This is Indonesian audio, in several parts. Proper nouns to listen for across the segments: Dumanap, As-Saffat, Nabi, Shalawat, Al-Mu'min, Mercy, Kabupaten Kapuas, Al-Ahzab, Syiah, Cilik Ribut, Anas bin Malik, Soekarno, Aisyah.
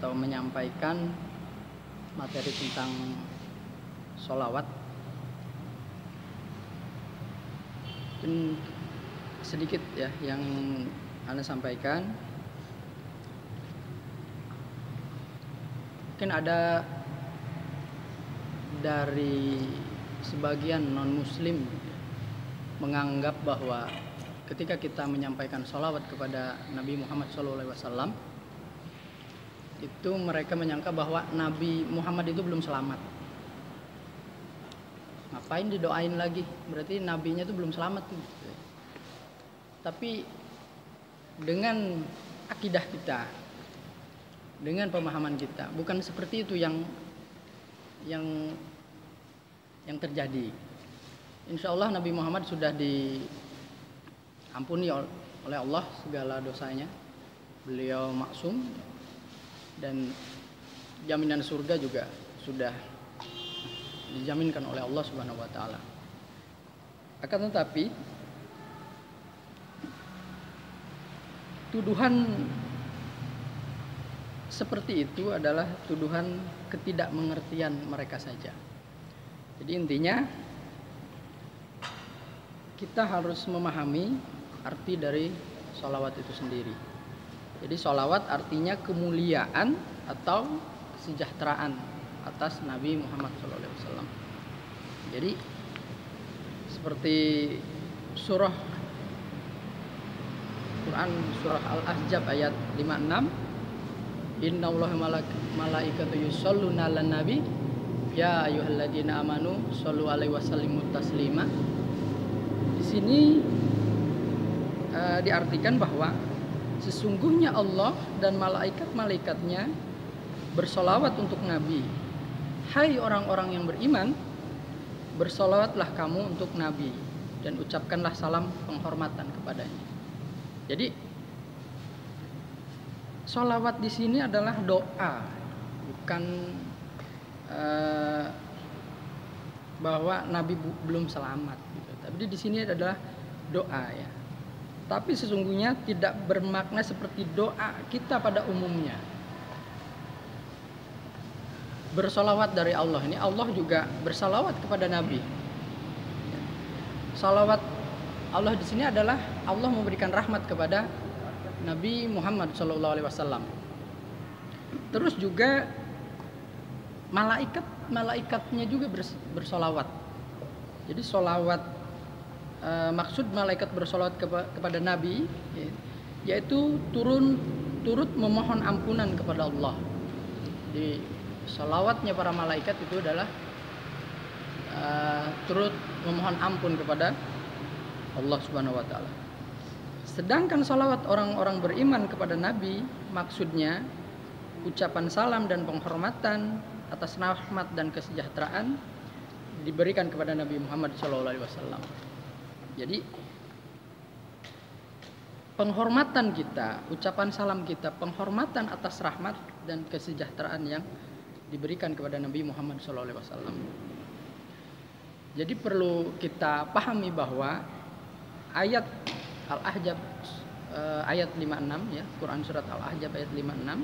atau menyampaikan materi tentang sholawat. Sedikit ya yang Anda sampaikan. Mungkin ada dari sebagian non-muslim menganggap bahwa ketika kita menyampaikan sholawat kepada Nabi Muhammad SAW, itu mereka menyangka bahwa Nabi Muhammad itu belum selamat. Ngapain didoain lagi? Berarti nabinya itu belum selamat. Tapi dengan akidah kita, dengan pemahaman kita, bukan seperti itu yang terjadi. Insya Allah Nabi Muhammad sudah diampuni oleh Allah segala dosanya. Beliau maksum dan jaminan surga juga sudah dijaminkan oleh Allah Subhanahu wa taala. Akan tetapi tuduhan seperti itu adalah tuduhan ketidakmengertian mereka saja. Jadi intinya kita harus memahami arti dari sholawat itu sendiri. Jadi sholawat artinya kemuliaan atau kesejahteraan atas Nabi Muhammad SAW. Jadi seperti surah Quran surah Al-Ahzab ayat 56, Innallaha malaikatu yusholluna 'alan nabi ya ayyuhalladzina amanu shollu 'alaihi wa sallimu taslima. Di sini diartikan bahwa sesungguhnya Allah dan malaikat-malaikatnya bersolawat untuk Nabi. Hai orang-orang yang beriman, bersolawatlah kamu untuk Nabi dan ucapkanlah salam penghormatan kepadanya. Jadi solawat di sini adalah doa, bukan bahwa Nabi belum selamat. Gitu. Tapi di sini adalah doa ya. Tapi sesungguhnya tidak bermakna seperti doa kita pada umumnya. Bersolawat dari Allah ini, Allah juga bersalawat kepada Nabi. Salawat Allah di sini adalah Allah memberikan rahmat kepada Nabi Muhammad SAW. Terus juga malaikat-malaikatnya juga bersolawat. Jadi solawat, maksud malaikat bersolawat kepada Nabi yaitu turut memohon ampunan kepada Allah. Jadi solawatnya para malaikat itu adalah turut memohon ampun kepada Allah Subhanahu wa taala. Sedangkan solawat orang-orang beriman kepada Nabi maksudnya ucapan salam dan penghormatan atas rahmat dan kesejahteraan diberikan kepada Nabi Muhammad SAW. Jadi penghormatan kita, ucapan salam kita, penghormatan atas rahmat dan kesejahteraan yang diberikan kepada Nabi Muhammad SAW. Jadi perlu kita pahami bahwa ayat Al-Ahzab ayat 56 ya, Quran surat Al-Ahzab ayat 56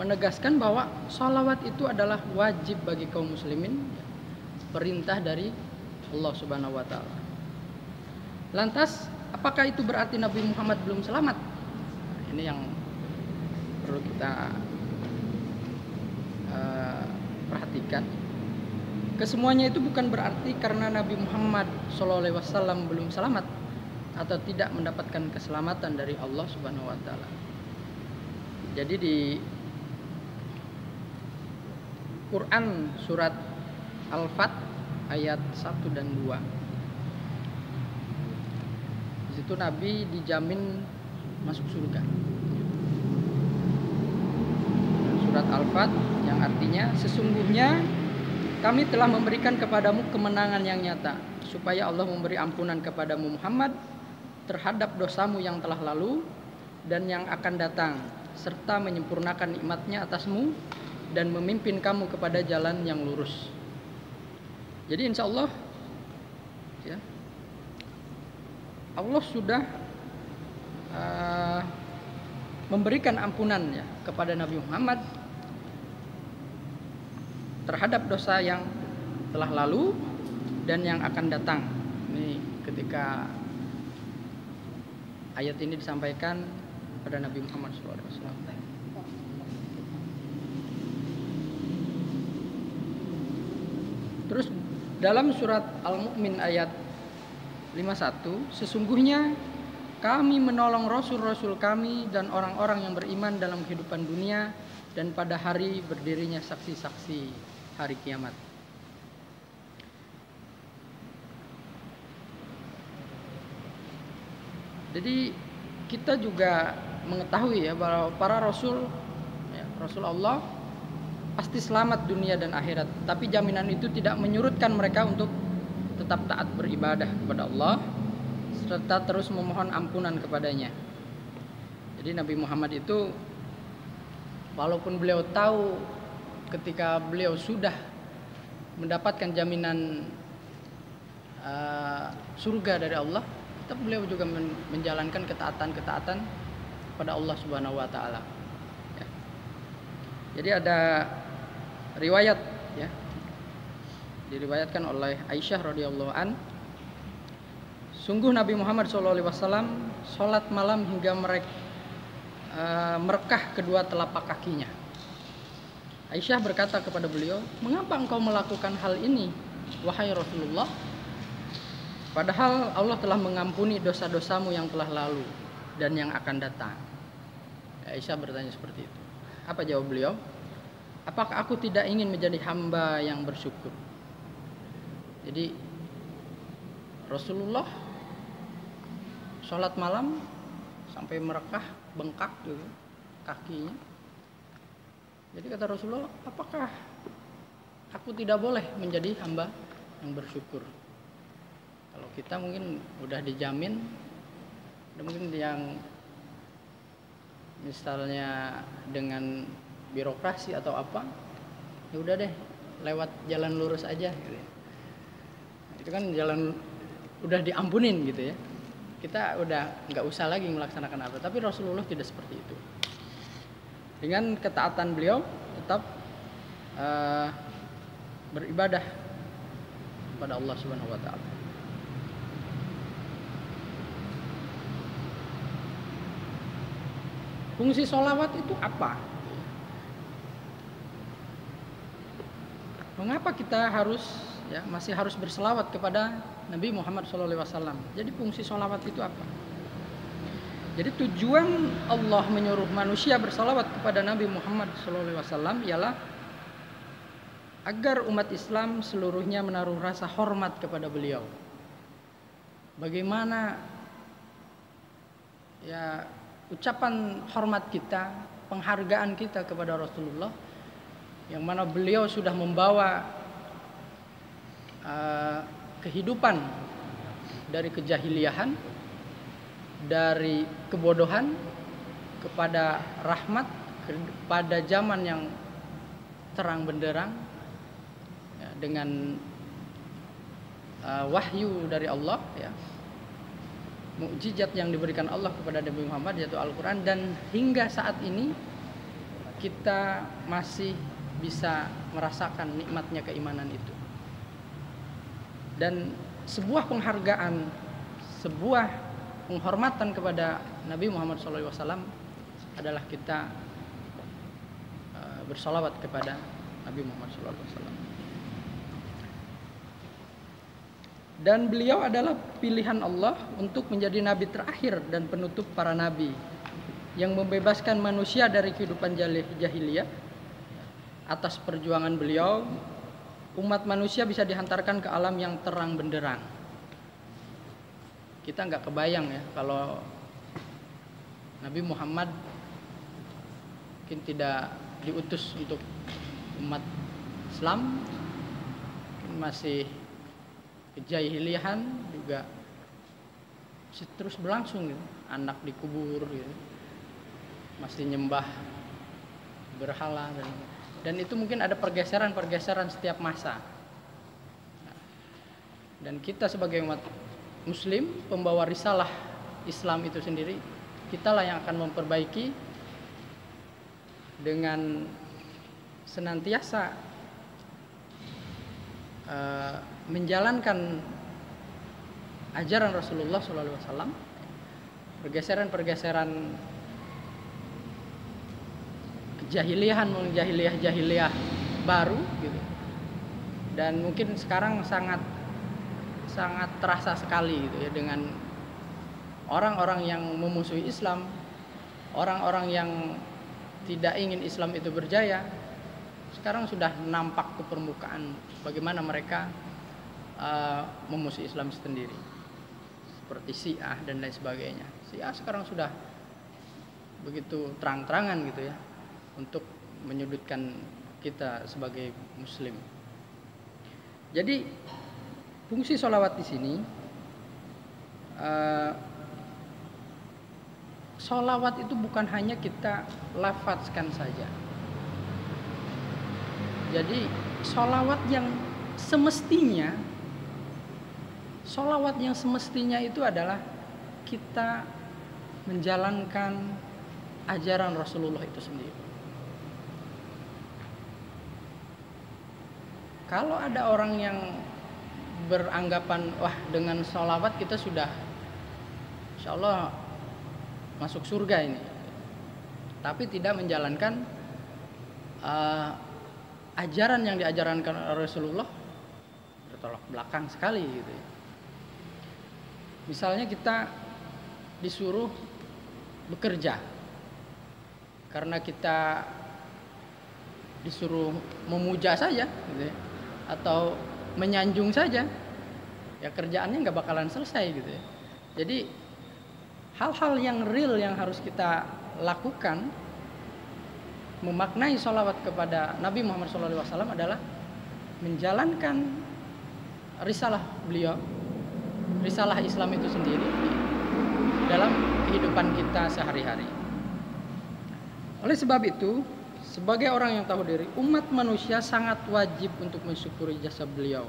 menegaskan bahwa sholawat itu adalah wajib bagi kaum muslimin, perintah dari Allah Subhanahu wa taala. Lantas, apakah itu berarti Nabi Muhammad belum selamat? Ini yang perlu kita perhatikan. Kesemuanya itu bukan berarti karena Nabi Muhammad SAW belum selamat atau tidak mendapatkan keselamatan dari Allah Subhanahu wa taala. Jadi di Quran surat Al-Fat ayat 1 dan 2 itu Nabi dijamin masuk surga. Surat Al-Fat yang artinya sesungguhnya kami telah memberikan kepadamu kemenangan yang nyata supaya Allah memberi ampunan kepadamu Muhammad terhadap dosamu yang telah lalu dan yang akan datang serta menyempurnakan nikmatnya atasmu dan memimpin kamu kepada jalan yang lurus. Jadi insya Allah ya, Allah sudah memberikan ampunannya kepada Nabi Muhammad terhadap dosa yang telah lalu dan yang akan datang. Ini ketika ayat ini disampaikan pada Nabi Muhammad SAW. Terus dalam surat Al-Mu'min ayat 51, sesungguhnya kami menolong rasul-rasul kami dan orang-orang yang beriman dalam kehidupan dunia dan pada hari berdirinya saksi-saksi hari kiamat. Jadi kita juga mengetahui ya bahwa para rasul, rasul Allah pasti selamat dunia dan akhirat. Tapi jaminan itu tidak menyurutkan mereka untuk tetap taat beribadah kepada Allah serta terus memohon ampunan kepadanya. Jadi Nabi Muhammad itu walaupun beliau tahu ketika beliau sudah mendapatkan jaminan surga dari Allah, tetap beliau juga menjalankan ketaatan-ketaatan kepada Allah Subhanahu Wa Taala. Ya. Jadi ada riwayat, ya, diriwayatkan oleh Aisyah radhiyallahu an. Sungguh Nabi Muhammad SAW sholat malam hingga merekah kedua telapak kakinya. Aisyah berkata kepada beliau, mengapa engkau melakukan hal ini, wahai Rasulullah? Padahal Allah telah mengampuni dosa-dosamu yang telah lalu dan yang akan datang. Aisyah bertanya seperti itu. Apa jawab beliau? Apakah aku tidak ingin menjadi hamba yang bersyukur? Jadi Rasulullah sholat malam sampai merekah, bengkak gitu kakinya. Jadi kata Rasulullah, apakah aku tidak boleh menjadi hamba yang bersyukur? Kalau kita mungkin udah dijamin, mungkin yang misalnya dengan birokrasi atau apa, ya udah deh lewat jalan lurus aja gitu. Itu kan jalan udah diampunin gitu ya, kita udah nggak usah lagi melaksanakan apa. Tapi Rasulullah tidak seperti itu. Dengan ketaatan beliau tetap beribadah kepada Allah Subhanahu Wa Taala. Fungsi sholawat itu apa? Mengapa kita harus masih harus berselawat kepada Nabi Muhammad SAW? Jadi fungsi sholawat itu apa? Jadi tujuan Allah menyuruh manusia berselawat kepada Nabi Muhammad SAW ialah agar umat Islam seluruhnya menaruh rasa hormat kepada beliau. Bagaimana ya ucapan hormat kita, penghargaan kita kepada Rasulullah, yang mana beliau sudah membawa kehidupan dari kejahiliahan, dari kebodohan kepada rahmat, kepada zaman yang terang benderang ya, dengan wahyu dari Allah ya, mukjizat yang diberikan Allah kepada Nabi Muhammad yaitu Al-Quran. Dan hingga saat ini kita masih bisa merasakan nikmatnya keimanan itu. Dan sebuah penghargaan, sebuah penghormatan kepada Nabi Muhammad SAW adalah kita bersolawat kepada Nabi Muhammad SAW. Dan beliau adalah pilihan Allah untuk menjadi nabi terakhir dan penutup para nabi, yang membebaskan manusia dari kehidupan jahiliyah. Atas perjuangan beliau, umat manusia bisa dihantarkan ke alam yang terang benderang. Kita nggak kebayang ya kalau Nabi Muhammad mungkin tidak diutus untuk umat Islam, mungkin masih kejahiliahan juga masih terus berlangsung gitu. Anak dikubur gitu, masih nyembah berhala dan itu mungkin ada pergeseran-pergeseran setiap masa. Dan kita sebagai umat muslim, pembawa risalah Islam itu sendiri, kitalah yang akan memperbaiki dengan senantiasa menjalankan ajaran Rasulullah SAW, pergeseran-pergeseran jahiliyah baru gitu. Dan mungkin sekarang sangat terasa sekali gitu ya, dengan orang-orang yang memusuhi Islam, orang-orang yang tidak ingin Islam itu berjaya. Sekarang sudah nampak ke permukaan bagaimana mereka memusuhi Islam sendiri, seperti Syiah dan lain sebagainya. Syiah sekarang sudah begitu terang-terangan gitu ya, untuk menyudutkan kita sebagai muslim. Jadi fungsi sholawat di sini, sholawat itu bukan hanya kita lafazkan saja. Jadi sholawat yang semestinya itu adalah kita menjalankan ajaran Rasulullah itu sendiri. Kalau ada orang yang beranggapan, wah dengan sholawat kita sudah insya Allah masuk surga ini, tapi tidak menjalankan ajaran yang diajarankan Rasulullah, bertolak belakang sekali gitu ya. Misalnya kita disuruh bekerja, karena kita disuruh memuja saja gitu ya, atau menyanjung saja, ya kerjaannya nggak bakalan selesai gitu ya. Jadi hal-hal yang real yang harus kita lakukan memaknai sholawat kepada Nabi Muhammad SAW adalah menjalankan risalah beliau, risalah Islam itu sendiri dalam kehidupan kita sehari-hari. Oleh sebab itu, sebagai orang yang tahu diri, umat manusia sangat wajib untuk mensyukuri jasa beliau.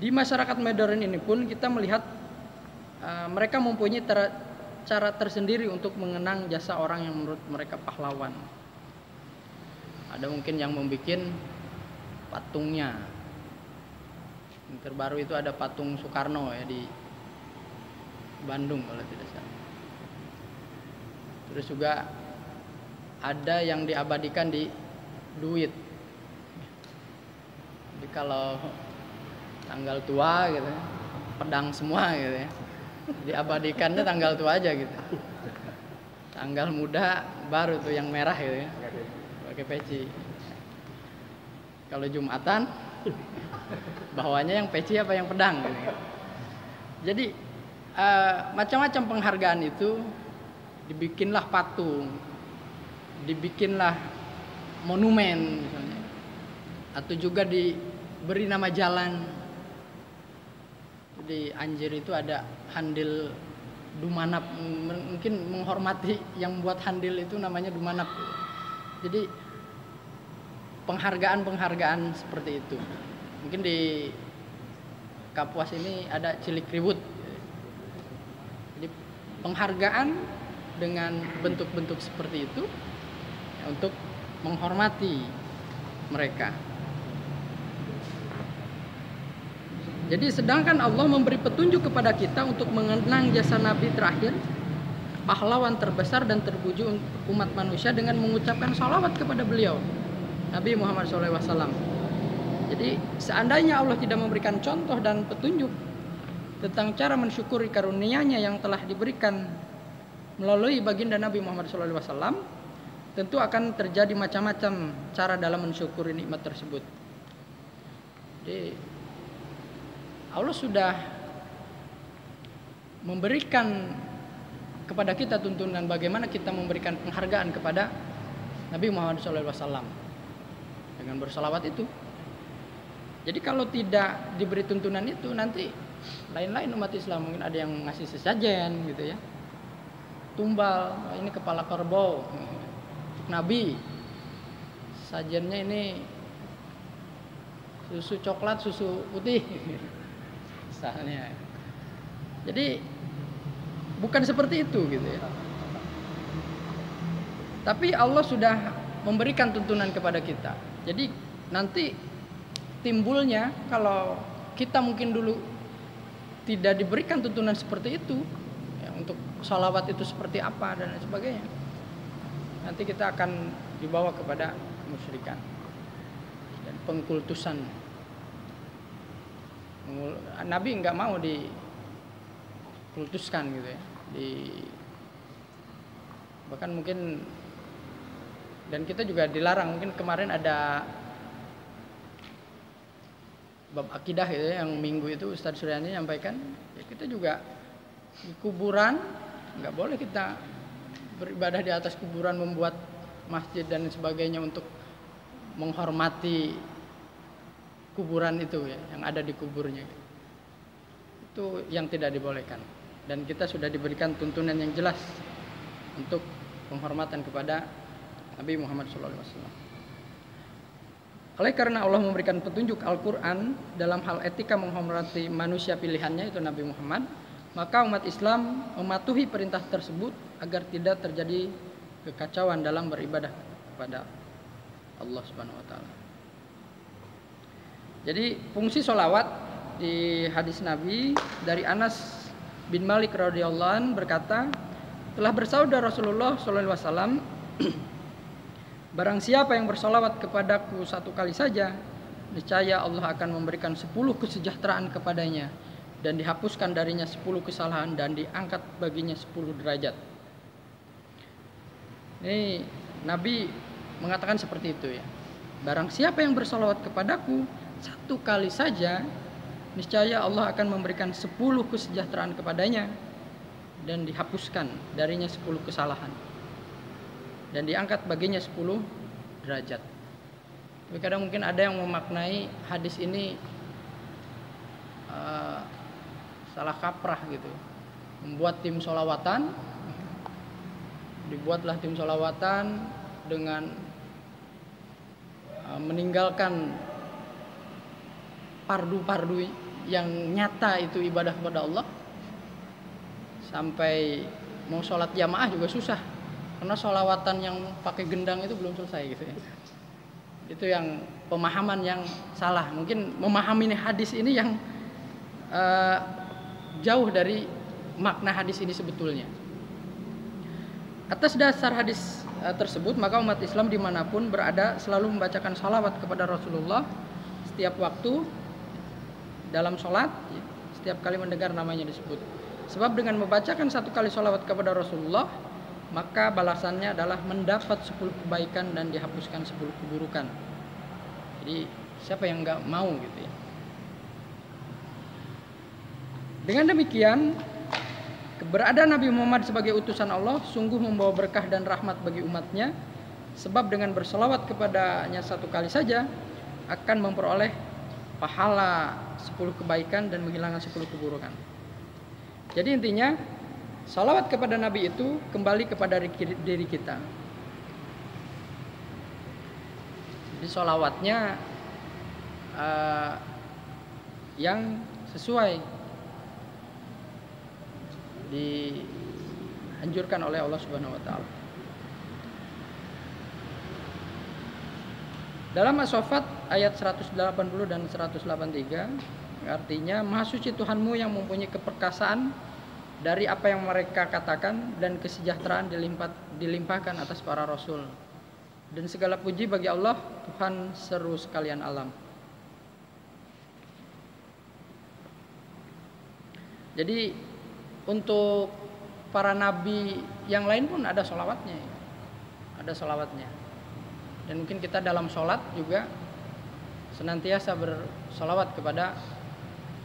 Di masyarakat modern ini pun kita melihat mereka mempunyai cara tersendiri untuk mengenang jasa orang yang menurut mereka pahlawan. Ada mungkin yang membuat patungnya. Yang terbaru itu ada patung Soekarno ya, di Bandung kalau tidak salah. Terus juga ada yang diabadikan di duit. Jadi kalau tanggal tua gitu, pedang semua gitu ya. Diabadikannya tanggal tua aja gitu. Tanggal muda baru tuh yang merah gitu ya, pakai peci. Kalau Jumatan bawahnya yang peci apa yang pedang gitu. Jadi macam-macam penghargaan itu, dibikinlah patung, dibikinlah monumen misalnya, atau juga diberi nama jalan. Di Anjir itu ada handil Dumanap, mungkin menghormati yang membuat handil itu namanya Dumanap. Jadi penghargaan-penghargaan seperti itu. Mungkin di Kapuas ini ada Cilik Ribut. Jadi penghargaan dengan bentuk-bentuk seperti itu untuk menghormati mereka. Jadi sedangkan Allah memberi petunjuk kepada kita untuk mengenang jasa Nabi terakhir, pahlawan terbesar dan terpuji umat manusia, dengan mengucapkan sholawat kepada beliau Nabi Muhammad SAW. Jadi seandainya Allah tidak memberikan contoh dan petunjuk tentang cara mensyukuri karunia-Nya yang telah diberikan melalui baginda Nabi Muhammad SAW, tentu akan terjadi macam-macam cara dalam mensyukuri nikmat tersebut. Jadi Allah sudah memberikan kepada kita tuntunan bagaimana kita memberikan penghargaan kepada Nabi Muhammad SAW dengan bersolawat itu. Jadi kalau tidak diberi tuntunan itu, nanti lain-lain umat Islam, mungkin ada yang ngasih sesajen gitu ya, tumbal, ini kepala kerbau Nabi, sajennya ini susu coklat, susu putih misalnya. Jadi bukan seperti itu gitu ya. Tapi Allah sudah memberikan tuntunan kepada kita. Jadi nanti timbulnya, kalau kita mungkin dulu tidak diberikan tuntunan seperti itu, ya, untuk shalawat itu seperti apa dan lain sebagainya, nanti kita akan dibawa kepada kemusyrikan dan pengkultusan. Nabi nggak mau dikultuskan gitu ya, bahkan mungkin, dan kita juga dilarang. Mungkin kemarin ada bab akidah gitu ya, yang minggu itu Ustadz Suryani nyampaikan, ya kita juga di kuburan nggak boleh kita beribadah di atas kuburan, membuat masjid dan sebagainya untuk menghormati kuburan itu ya, yang ada di kuburnya. Itu yang tidak dibolehkan, dan kita sudah diberikan tuntunan yang jelas untuk penghormatan kepada Nabi Muhammad SAW. Oleh karena Allah memberikan petunjuk Al-Quran dalam hal etika menghormati manusia pilihannya, itu Nabi Muhammad, maka umat Islam mematuhi perintah tersebut agar tidak terjadi kekacauan dalam beribadah kepada Allah Subhanahu wa Ta'ala. Jadi fungsi sholawat di hadis Nabi dari Anas bin Malik radhiyallahu anhu berkata, telah bersabda Rasulullah SAW, barang siapa yang bersolawat kepadaku satu kali saja, niscaya Allah akan memberikan 10 kesejahteraan kepadanya, dan dihapuskan darinya 10 kesalahan, dan diangkat baginya 10 derajat. Ini Nabi mengatakan seperti itu ya. Barang siapa yang bersolawat kepadaku satu kali saja, niscaya Allah akan memberikan 10 kesejahteraan kepadanya, dan dihapuskan darinya 10 kesalahan, dan diangkat baginya 10 derajat. Tapi kadang mungkin ada yang memaknai hadis ini salah kaprah gitu, membuat tim sholawatan. Dibuatlah tim sholawatan dengan meninggalkan pardu-pardu yang nyata itu ibadah kepada Allah. Sampai mau sholat jamaah juga susah, karena sholawatan yang pakai gendang itu belum selesai gitu ya. Itu yang pemahaman yang salah. Mungkin memahami hadis ini yang jauh dari makna hadis ini sebetulnya. Atas dasar hadis tersebut, maka umat Islam dimanapun berada selalu membacakan sholawat kepada Rasulullah setiap waktu dalam sholat, setiap kali mendengar namanya disebut. Sebab dengan membacakan satu kali sholawat kepada Rasulullah, maka balasannya adalah mendapat 10 kebaikan dan dihapuskan 10 keburukan. Jadi siapa yang nggak mau gitu ya. Dengan demikian, keberadaan Nabi Muhammad sebagai utusan Allah sungguh membawa berkah dan rahmat bagi umatnya. Sebab dengan berselawat kepadanya satu kali saja akan memperoleh pahala 10 kebaikan dan menghilangkan 10 keburukan. Jadi intinya, shalawat kepada Nabi itu kembali kepada diri kita. Jadi sholawatnya yang sesuai dianjurkan oleh Allah Subhanahu wa Ta'ala. Dalam As-Saffat ayat 180 dan 183, artinya, Maha Suci Tuhanmu yang mempunyai keperkasaan dari apa yang mereka katakan, dan kesejahteraan dilimpahkan atas para rasul, dan segala puji bagi Allah Tuhan seru sekalian alam. Jadi untuk para nabi yang lain pun ada sholawatnya, dan mungkin kita dalam sholat juga senantiasa bersolawat kepada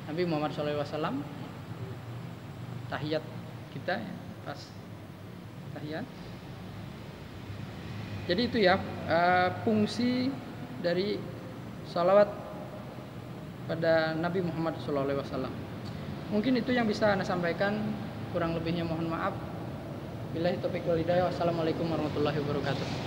Nabi Muhammad SAW. Tahiyat kita ya, pas tahiyat. Jadi itu ya fungsi dari shalawat pada Nabi Muhammad SAW. Mungkin itu yang bisa Anda sampaikan, kurang lebihnya mohon maaf. Billahi taufiq wal hidayah. Wassalamualaikum warahmatullahi wabarakatuh.